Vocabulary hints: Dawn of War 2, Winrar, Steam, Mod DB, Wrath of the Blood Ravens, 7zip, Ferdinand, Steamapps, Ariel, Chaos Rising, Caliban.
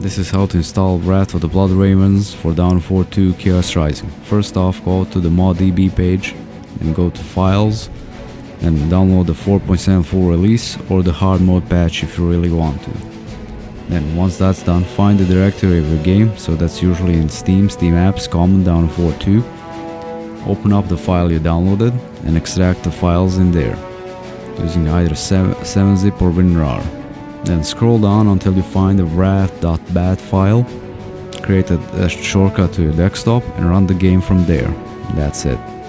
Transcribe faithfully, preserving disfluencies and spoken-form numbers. This is how to install Wrath of the Blood Ravens for Dawn of War two Chaos Rising. First off, go to the Mod D B page and go to Files and download the four point seven full release or the hard mode patch if you really want to. Then once that's done, find the directory of your game, so that's usually in Steam, Steamapps, common Dawn of War two. Open up the file you downloaded and extract the files in there using either seven zip or Winrar. Then scroll down until you find the wrath dot bat file, create a, a shortcut to your desktop and run the game from there. That's it.